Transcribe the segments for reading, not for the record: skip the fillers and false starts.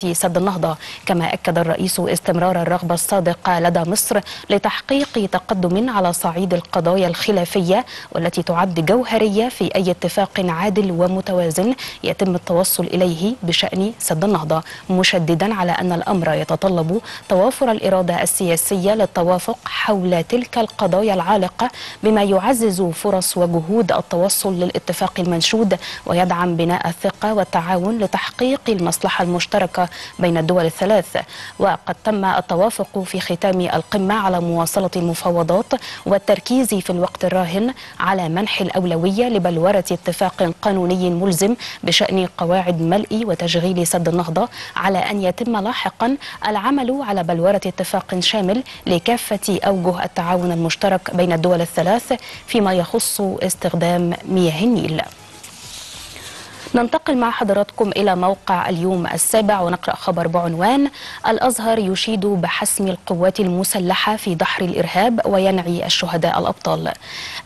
في سد النهضة، كما أكد الرئيس استمرار الرغبة الصادقة لدى مصر لتحقيق تقدم على صعيد القضايا الخلافية والتي تعد جوهرية في أي اتفاق عادل ومتوازن يتم التوصل إليه بشأن سد النهضة، مشددا على أن الأمر يتطلب توافر الإرادة السياسية للتوافق حول تلك القضايا العالقة بما يعزز فرص وجهود التوصل للاتفاق المنشود ويدعم بناء الثقة والتعاون لتحقيق المصلحة المشتركة بين الدول الثلاث. وقد تم التوافق في ختام القمة على مواصلة المفاوضات والتركيز في الوقت الراهن على منح الأولوية لبلورة اتفاق قانوني ملزم بشأن قواعد ملء وتشغيل سد النهضة، على أن يتم لاحقا العمل على بلورة اتفاق شامل لكافة أوجه التعاون المشترك بين الدول الثلاث فيما يخص استخدام مياه النيل. ننتقل مع حضراتكم إلى موقع اليوم السابع ونقرأ خبر بعنوان: الأزهر يشيد بحسم القوات المسلحة في دحر الإرهاب وينعي الشهداء الأبطال.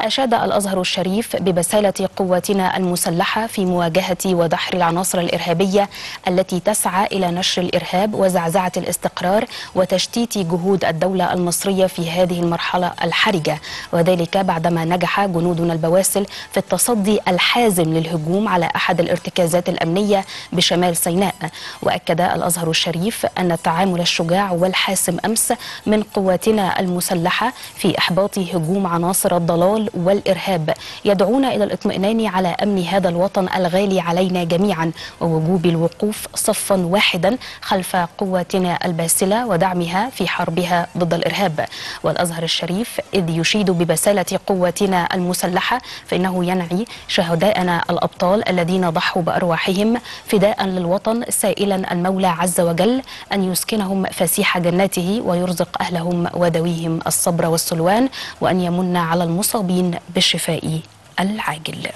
أشاد الأزهر الشريف ببسالة قواتنا المسلحة في مواجهة ودحر العناصر الإرهابية التي تسعى إلى نشر الإرهاب وزعزعة الاستقرار وتشتيت جهود الدولة المصرية في هذه المرحلة الحرجة، وذلك بعدما نجح جنودنا البواسل في التصدي الحازم للهجوم على أحد الارتكازات الأمنية بشمال سيناء. وأكد الأزهر الشريف أن التعامل الشجاع والحاسم أمس من قواتنا المسلحة في إحباط هجوم عناصر الضلال والإرهاب يدعونا إلى الاطمئنان على أمن هذا الوطن الغالي علينا جميعا، ووجوب الوقوف صفا واحدا خلف قواتنا الباسلة ودعمها في حربها ضد الإرهاب. والأزهر الشريف إذ يشيد ببسالة قواتنا المسلحة فإنه ينعي شهداءنا الأبطال الذين ضحوا بأرواحهم فداء للوطن، سائلا المولى عز وجل أن يسكنهم فسيح جناته ويرزق أهلهم ودويهم الصبر والسلوان وأن يمن على المصابين بالشفاء العاجل.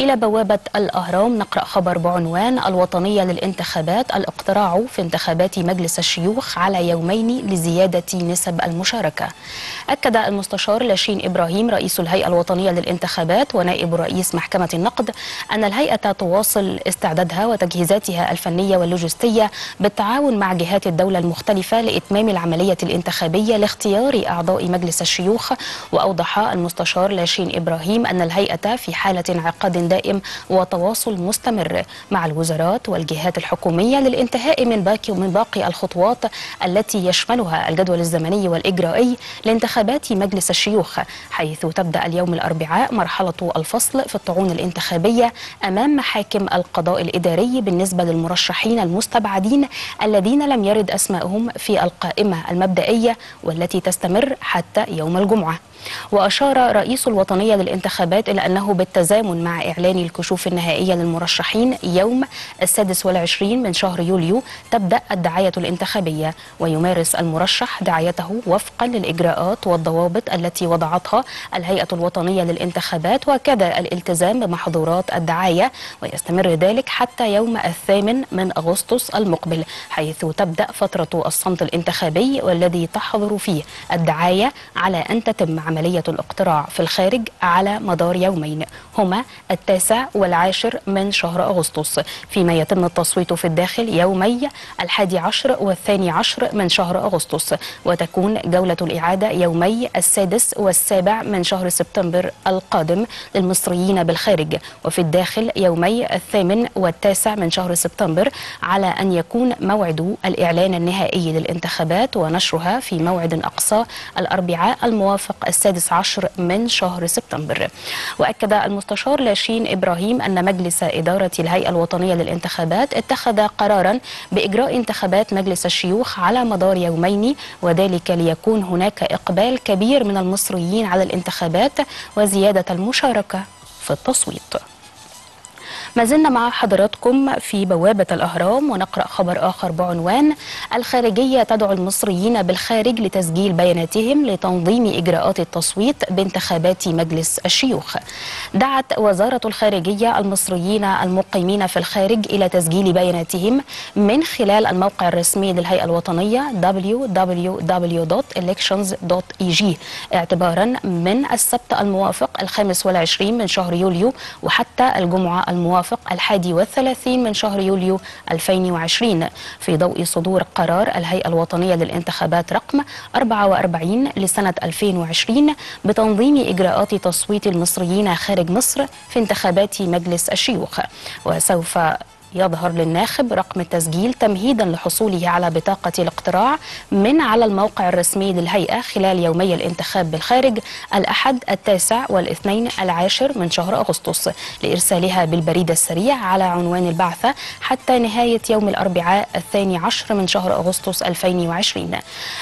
إلى بوابة الأهرام نقرأ خبر بعنوان: الوطنية للانتخابات، الاقتراع في انتخابات مجلس الشيوخ على يومين لزيادة نسب المشاركة. أكد المستشار لاشين إبراهيم رئيس الهيئة الوطنية للانتخابات ونائب رئيس محكمة النقد أن الهيئة تواصل استعدادها وتجهيزاتها الفنية واللوجستية بالتعاون مع جهات الدولة المختلفة لإتمام العملية الانتخابية لاختيار أعضاء مجلس الشيوخ. وأوضح المستشار لاشين إبراهيم أن الهيئة في حالة انعقاد دائم وتواصل مستمر مع الوزارات والجهات الحكومية للانتهاء من باقي الخطوات التي يشملها الجدول الزمني والإجرائي لانتخابات مجلس الشيوخ، حيث تبدأ اليوم الأربعاء مرحلة الفصل في الطعون الانتخابية أمام محاكم القضاء الإداري بالنسبة للمرشحين المستبعدين الذين لم يرد أسمائهم في القائمة المبدئية والتي تستمر حتى يوم الجمعة. وأشار رئيس الوطنية للانتخابات إلى أنه بالتزامن مع إعلان الكشوف النهائية للمرشحين يوم 26 من شهر يوليو تبدأ الدعاية الانتخابية، ويمارس المرشح دعايته وفقا للإجراءات والضوابط التي وضعتها الهيئة الوطنية للانتخابات، وكذا الالتزام بمحظورات الدعاية، ويستمر ذلك حتى يوم 8 أغسطس المقبل، حيث تبدأ فترة الصمت الانتخابي والذي تحظر فيه الدعاية على أن تتم عملية الاقتراع في الخارج على مدار يومين هما 19 و 10 من شهر أغسطس، فيما يتم التصويت في الداخل يومي 11 و 12 من شهر أغسطس، وتكون جولة الإعادة يومي 6 و 7 من شهر سبتمبر القادم للمصريين بالخارج، وفي الداخل يومي 8 و 9 من شهر سبتمبر، على أن يكون موعد الإعلان النهائي للانتخابات ونشرها في موعد أقصى الأربعاء الموافق 16 من شهر سبتمبر. وأكد المستشار لاشين إبراهيم أن مجلس إدارة الهيئة الوطنية للانتخابات اتخذ قرارا بإجراء انتخابات مجلس الشيوخ على مدار يومين، وذلك ليكون هناك إقبال كبير من المصريين على الانتخابات وزيادة المشاركة في التصويت. ما زلنا مع حضراتكم في بوابة الأهرام ونقرأ خبر آخر بعنوان: الخارجية تدعو المصريين بالخارج لتسجيل بياناتهم لتنظيم إجراءات التصويت بانتخابات مجلس الشيوخ. دعت وزارة الخارجية المصريين المقيمين في الخارج إلى تسجيل بياناتهم من خلال الموقع الرسمي للهيئة الوطنية www.elections.eg اعتبارا من السبت الموافق 25 من شهر يوليو وحتى الجمعة الموافق الموافق 31 من شهر يوليو 2020 في ضوء صدور قرار الهيئة الوطنية للانتخابات رقم 44 لسنة 2020 بتنظيم إجراءات تصويت المصريين خارج مصر في انتخابات مجلس الشيوخ. وسوف يظهر للناخب رقم التسجيل تمهيدا لحصوله على بطاقة الاقتراع من على الموقع الرسمي للهيئة خلال يومي الانتخاب بالخارج الأحد 9 وال12 من شهر أغسطس لإرسالها بالبريد السريع على عنوان البعثة حتى نهاية يوم الأربعاء 12 من شهر أغسطس 2020.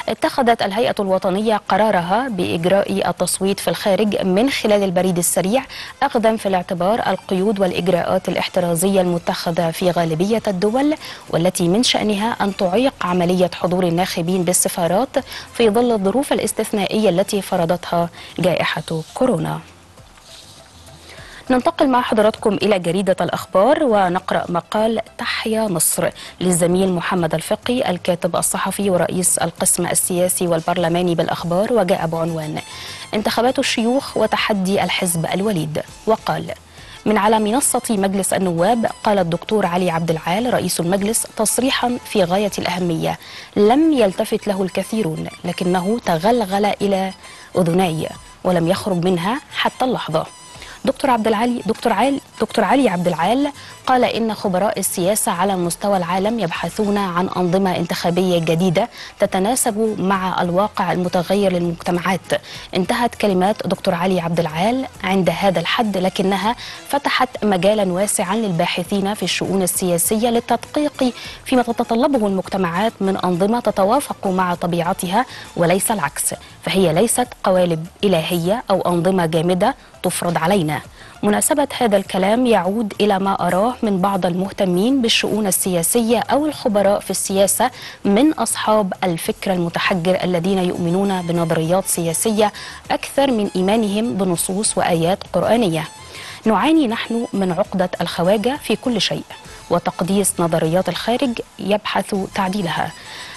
اتخذت الهيئة الوطنية قرارها بإجراء التصويت في الخارج من خلال البريد السريع أخذا في الاعتبار القيود والإجراءات الاحترازية المتخذة في غالبية الدول والتي من شأنها أن تعيق عملية حضور الناخبين بالسفارات في ظل الظروف الاستثنائية التي فرضتها جائحة كورونا. ننتقل مع حضراتكم إلى جريدة الأخبار ونقرأ مقال تحيا مصر للزميل محمد الفقي الكاتب الصحفي ورئيس القسم السياسي والبرلماني بالأخبار، وجاء بعنوان انتخابات الشيوخ وتحدي الحزب الوليد. وقال من على منصة مجلس النواب قال الدكتور علي عبد العال رئيس المجلس تصريحا في غاية الأهمية لم يلتفت له الكثيرون لكنه تغلغل إلى أذني ولم يخرج منها حتى اللحظة. دكتور علي عبد العال قال إن خبراء السياسة على مستوى العالم يبحثون عن أنظمة انتخابية جديدة تتناسب مع الواقع المتغير للمجتمعات. انتهت كلمات دكتور علي عبد العال عند هذا الحد لكنها فتحت مجالا واسعا للباحثين في الشؤون السياسية للتدقيق فيما تتطلبه المجتمعات من أنظمة تتوافق مع طبيعتها وليس العكس، فهي ليست قوالب إلهية أو أنظمة جامدة تفرض علينا. مناسبة هذا الكلام يعود إلى ما أراه من بعض المهتمين بالشؤون السياسية أو الخبراء في السياسة من أصحاب الفكر المتحجر الذين يؤمنون بنظريات سياسية أكثر من إيمانهم بنصوص وآيات قرآنية. نعاني نحن من عقدة الخواجة في كل شيء وتقديس نظريات الخارج يبحث تعديلها،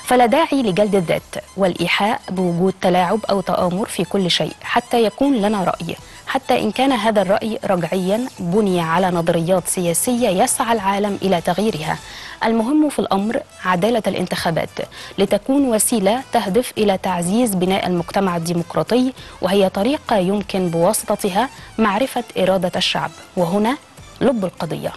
فلا داعي لجلد الذات والإيحاء بوجود تلاعب أو تآمر في كل شيء حتى يكون لنا رأي، حتى إن كان هذا الرأي رجعيا بني على نظريات سياسية يسعى العالم إلى تغييرها. المهم في الأمر عدالة الانتخابات لتكون وسيلة تهدف إلى تعزيز بناء المجتمع الديمقراطي، وهي طريقة يمكن بواسطتها معرفة إرادة الشعب، وهنا لب القضية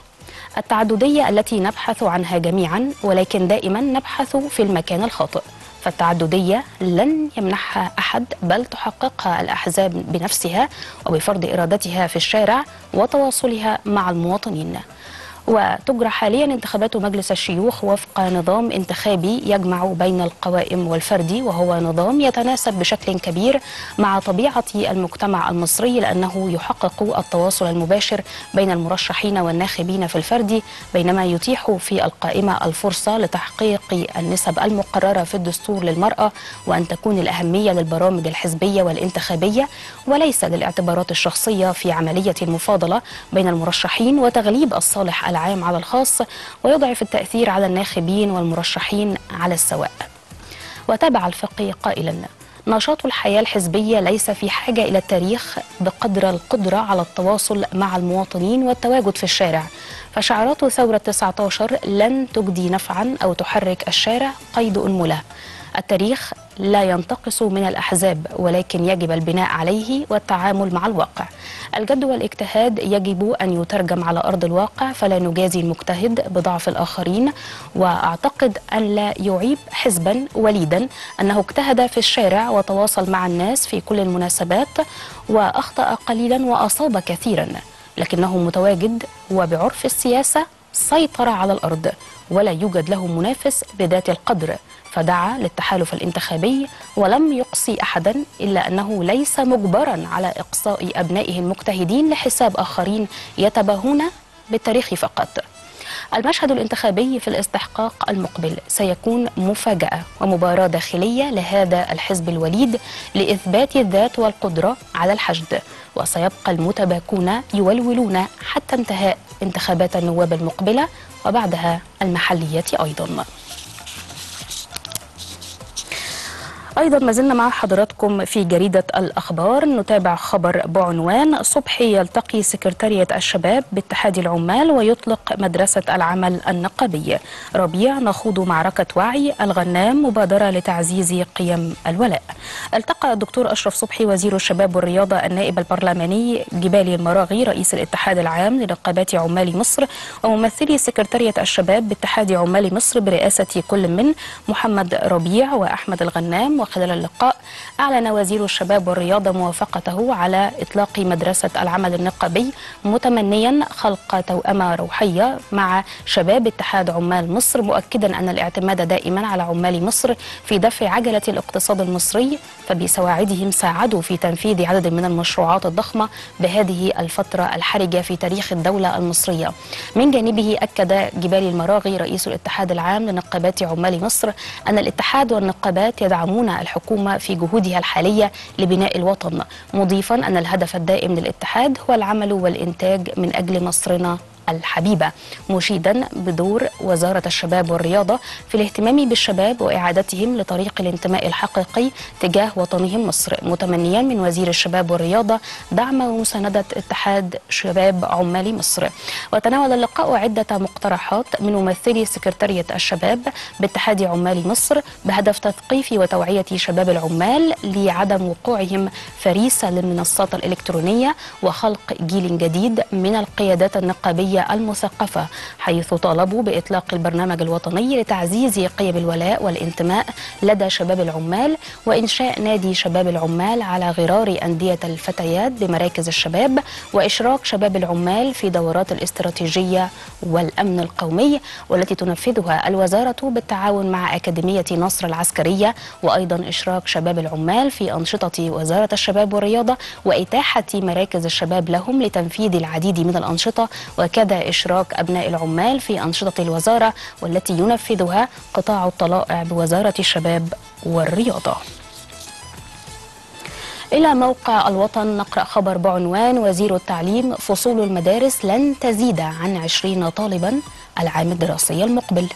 التعددية التي نبحث عنها جميعا، ولكن دائما نبحث في المكان الخاطئ، فالتعددية لن يمنحها أحد بل تحققها الأحزاب بنفسها وبفرض إرادتها في الشارع وتواصلها مع المواطنين. وتجرى حاليا انتخابات مجلس الشيوخ وفق نظام انتخابي يجمع بين القوائم والفردي، وهو نظام يتناسب بشكل كبير مع طبيعة المجتمع المصري لأنه يحقق التواصل المباشر بين المرشحين والناخبين في الفردي، بينما يتيح في القائمة الفرصة لتحقيق النسب المقررة في الدستور للمرأة وأن تكون الأهمية للبرامج الحزبية والانتخابية وليس للاعتبارات الشخصية في عملية المفاضلة بين المرشحين وتغليب الصالح العام على الخاص، ويضعف التأثير على الناخبين والمرشحين على السواء. وتابع الفقي قائلا نشاط الحياة الحزبية ليس في حاجة إلى التاريخ بقدر القدرة على التواصل مع المواطنين والتواجد في الشارع، فشعارات ثورة 19 لن تجدي نفعا أو تحرك الشارع قيد أنملة. التاريخ لا ينتقص من الأحزاب ولكن يجب البناء عليه والتعامل مع الواقع. الجد والاجتهاد يجب أن يترجم على أرض الواقع، فلا نجازي المجتهد بضعف الآخرين، وأعتقد أن لا يعيب حزبا وليدا أنه اجتهد في الشارع وتواصل مع الناس في كل المناسبات وأخطأ قليلا وأصاب كثيرا، لكنه متواجد وبعرف السياسة سيطر على الأرض ولا يوجد له منافس بذات القدر، فدعا للتحالف الانتخابي ولم يقصي أحدا، إلا أنه ليس مجبرا على إقصاء أبنائه المجتهدين لحساب آخرين يتباهون بالتاريخ فقط. المشهد الانتخابي في الاستحقاق المقبل سيكون مفاجأة ومباراة داخلية لهذا الحزب الوليد لإثبات الذات والقدرة على الحشد، وسيبقى المتباكون يولولون حتى انتهاء انتخابات النواب المقبلة وبعدها المحلية أيضا. أيضا ما زلنا مع حضراتكم في جريدة الأخبار، نتابع خبر بعنوان صبحي يلتقي سكرتارية الشباب باتحاد العمال ويطلق مدرسة العمل النقابي، ربيع نخوض معركة وعي، الغنام مبادرة لتعزيز قيم الولاء. التقى الدكتور أشرف صبحي وزير الشباب والرياضة النائب البرلماني جبالي المراغي رئيس الاتحاد العام لنقابات عمال مصر وممثلي سكرتارية الشباب باتحاد عمال مصر برئاسة كل من محمد ربيع وأحمد الغنام. وخلال اللقاء أعلن وزير الشباب والرياضة موافقته على إطلاق مدرسة العمل النقابي، متمنيا خلق توأمة روحية مع شباب اتحاد عمال مصر، مؤكدا أن الاعتماد دائما على عمال مصر في دفع عجلة الاقتصاد المصري، فبسواعدهم ساعدوا في تنفيذ عدد من المشروعات الضخمة بهذه الفترة الحرجة في تاريخ الدولة المصرية. من جانبه أكد جبالي المراغي رئيس الاتحاد العام لنقابات عمال مصر أن الاتحاد والنقابات يدعمون الحكومة في جهودها الحالية لبناء الوطن، مضيفا أن الهدف الدائم للاتحاد هو العمل والإنتاج من أجل مصرنا الحبيبة، مشيدا بدور وزارة الشباب والرياضة في الاهتمام بالشباب وإعادتهم لطريق الانتماء الحقيقي تجاه وطنهم مصر، متمنيا من وزير الشباب والرياضة دعم ومساندة اتحاد شباب عمال مصر. وتناول اللقاء عدة مقترحات من ممثلي سكرتارية الشباب باتحاد عمال مصر بهدف تثقيف وتوعية شباب العمال لعدم وقوعهم فريسة للمنصات الإلكترونية وخلق جيل جديد من القيادات النقابية المثقفة، حيث طالبوا بإطلاق البرنامج الوطني لتعزيز قيم الولاء والانتماء لدى شباب العمال وإنشاء نادي شباب العمال على غرار أندية الفتيات بمراكز الشباب وإشراك شباب العمال في دورات الاستراتيجية والأمن القومي والتي تنفذها الوزارة بالتعاون مع أكاديمية نصر العسكرية، وأيضا إشراك شباب العمال في أنشطة وزارة الشباب والرياضة وإتاحة مراكز الشباب لهم لتنفيذ العديد من الأنشطة، وكذا إشراك أبناء العمال في أنشطة الوزارة والتي ينفذها قطاع الطلائع بوزارة الشباب والرياضة. إلى موقع الوطن نقرأ خبر بعنوان وزير التعليم فصول المدارس لن تزيد عن 20 طالبا العام الدراسي المقبل.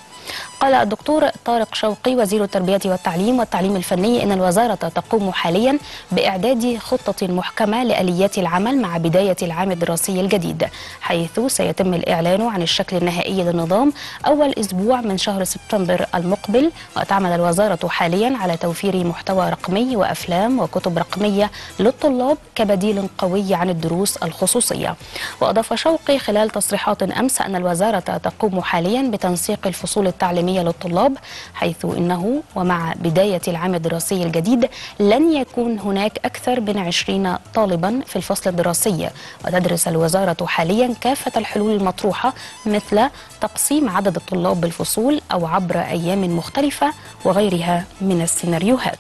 قال الدكتور طارق شوقي وزير التربية والتعليم الفني إن الوزارة تقوم حاليا بإعداد خطة محكمة لآليات العمل مع بداية العام الدراسي الجديد، حيث سيتم الإعلان عن الشكل النهائي للنظام أول أسبوع من شهر سبتمبر المقبل. وتعمل الوزارة حاليا على توفير محتوى رقمي وأفلام وكتب رقمية للطلاب كبديل قوي عن الدروس الخصوصية. وأضاف شوقي خلال تصريحات أمس أن الوزارة تقوم حاليا بتنسيق الفصول التعليمية للطلاب، حيث إنه ومع بداية العام الدراسي الجديد لن يكون هناك أكثر من 20 طالبا في الفصل الدراسي. وتدرس الوزارة حاليا كافة الحلول المطروحة مثل تقسيم عدد الطلاب بالفصول أو عبر أيام مختلفة وغيرها من السيناريوهات.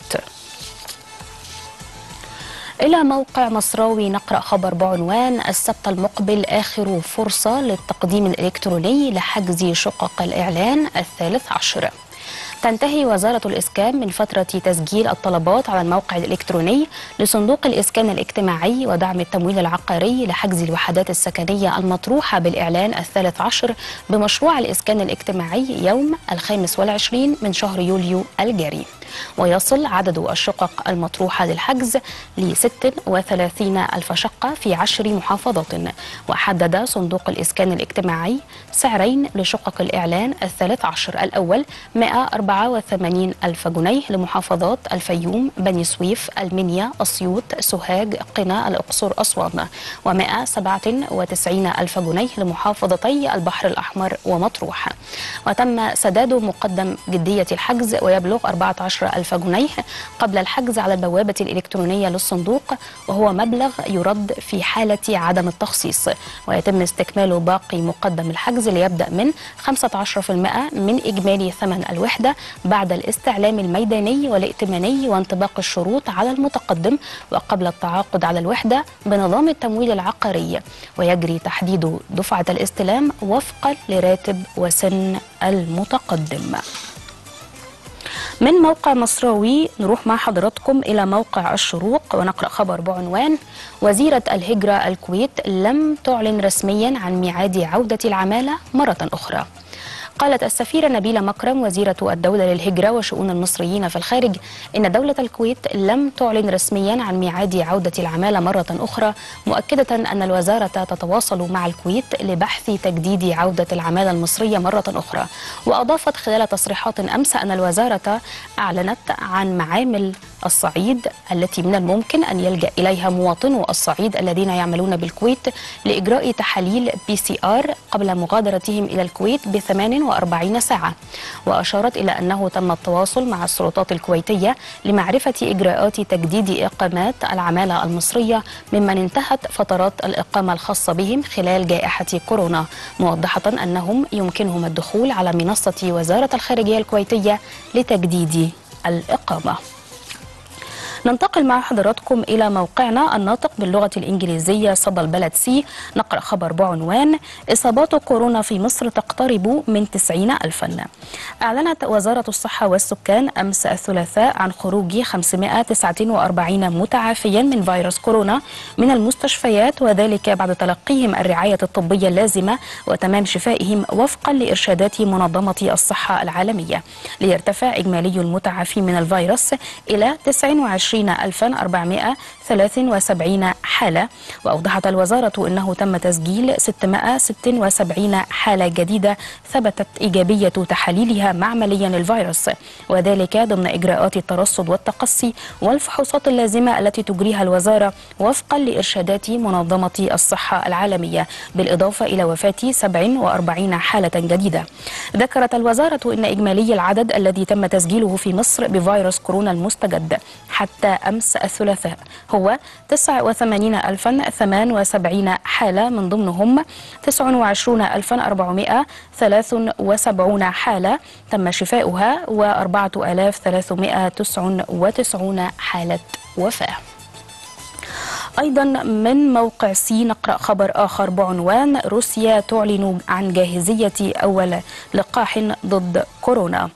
إلى موقع مصراوي نقرأ خبر بعنوان السبت المقبل آخر فرصة للتقديم الإلكتروني لحجز شقق الإعلان ال13. تنتهي وزارة الإسكان من فترة تسجيل الطلبات على الموقع الإلكتروني لصندوق الإسكان الاجتماعي ودعم التمويل العقاري لحجز الوحدات السكنية المطروحة بالإعلان ال13 بمشروع الإسكان الاجتماعي يوم 25 من شهر يوليو الجاري. ويصل عدد الشقق المطروحة للحجز ل 36,000 شقة في 10 محافظات. وحدد صندوق الإسكان الاجتماعي سعرين لشقق الإعلان ال13، الأول 184,000 جنيه لمحافظات الفيوم، بني سويف، المنيا، أسيوط، سوهاج، قنا، الأقصر، أسوان، و197,000 جنيه لمحافظتي البحر الأحمر ومطروح. وتم سداد مقدم جدية الحجز ويبلغ 14,000 جنيه قبل الحجز على البوابة الإلكترونية للصندوق، وهو مبلغ يرد في حالة عدم التخصيص، ويتم استكمال باقي مقدم الحجز ليبدأ من 15% من إجمالي ثمن الوحدة بعد الاستعلام الميداني والائتماني وانطباق الشروط على المتقدم وقبل التعاقد على الوحدة بنظام التمويل العقاري. ويجري تحديد دفعة الاستلام وفقا لراتب وسن المتقدم. من موقع مصراوي نروح مع حضراتكم إلى موقع الشروق ونقرأ خبر بعنوان وزيرة الهجرة الكويت لم تعلن رسميا عن ميعاد عودة العمالة مرة أخرى. قالت السفيرة نبيلة مكرم وزيرة الدولة للهجرة وشؤون المصريين في الخارج إن دولة الكويت لم تعلن رسميا عن ميعاد عودة العمالة مرة أخرى، مؤكدة أن الوزارة تتواصل مع الكويت لبحث تجديد عودة العمالة المصرية مرة أخرى. وأضافت خلال تصريحات أمس أن الوزارة أعلنت عن معامل الصعيد التي من الممكن أن يلجأ إليها مواطنو الصعيد الذين يعملون بالكويت لإجراء تحاليل PCR قبل مغادرتهم إلى الكويت ب 48 ساعة. وأشارت إلى أنه تم التواصل مع السلطات الكويتية لمعرفة إجراءات تجديد إقامات العمالة المصرية ممن انتهت فترات الإقامة الخاصة بهم خلال جائحة كورونا، موضحة أنهم يمكنهم الدخول على منصة وزارة الخارجية الكويتية لتجديد الإقامة. ننتقل مع حضراتكم إلى موقعنا الناطق باللغة الإنجليزية صدى البلد سي، نقرأ خبر بعنوان إصابات كورونا في مصر تقترب من 90 ألفا. أعلنت وزارة الصحة والسكان أمس الثلاثاء عن خروج 549 متعافيا من فيروس كورونا من المستشفيات، وذلك بعد تلقيهم الرعاية الطبية اللازمة وتمام شفائهم وفقا لإرشادات منظمة الصحة العالمية. ليرتفع إجمالي المتعافين من الفيروس إلى 29473 حالة. وأوضحت الوزارة أنه تم تسجيل 676 حالة جديدة ثبتت إيجابية تحاليلها معمليا للفيروس، وذلك ضمن إجراءات الترصد والتقصي والفحوصات اللازمة التي تجريها الوزارة وفقا لإرشادات منظمة الصحة العالمية، بالإضافة إلى وفاة 47 حالة جديدة. ذكرت الوزارة أن إجمالي العدد الذي تم تسجيله في مصر بفيروس كورونا المستجد حتى أمس الثلاثاء هو 89078 حالة، من ضمنهم 29473 حالة تم شفاؤها و4399 حالة وفاة. أيضا من موقع سي نقرأ خبر آخر بعنوان روسيا تعلن عن جاهزية أول لقاح ضد كورونا.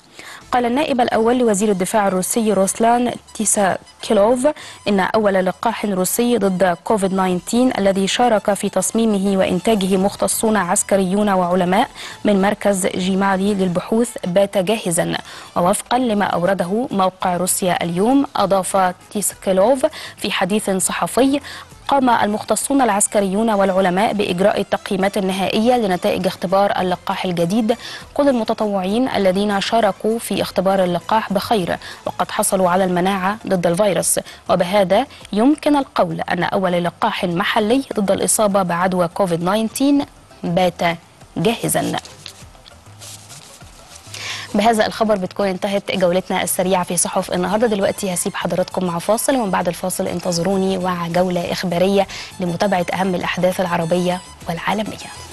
قال النائب الأول لوزير الدفاع الروسي روسلان تيسكيلوف إن أول لقاح روسي ضد كوفيد-19 الذي شارك في تصميمه وإنتاجه مختصون عسكريون وعلماء من مركز جيمالي للبحوث بات جاهزا. ووفقا لما أورده موقع روسيا اليوم، أضاف تيسكيلوف في حديث صحفي: قام المختصون العسكريون والعلماء بإجراء التقييمات النهائية لنتائج اختبار اللقاح الجديد. قل المتطوعين الذين شاركوا في اختبار اللقاح بخير وقد حصلوا على المناعة ضد الفيروس، وبهذا يمكن القول أن أول لقاح محلي ضد الإصابة بعدوى كوفيد-19 بات جاهزا. بهذا الخبر بتكون انتهت جولتنا السريعة في صحف النهاردة. دلوقتي هسيب حضراتكم مع فاصل، ومن بعد الفاصل انتظروني مع جولة إخبارية لمتابعة أهم الأحداث العربية والعالمية.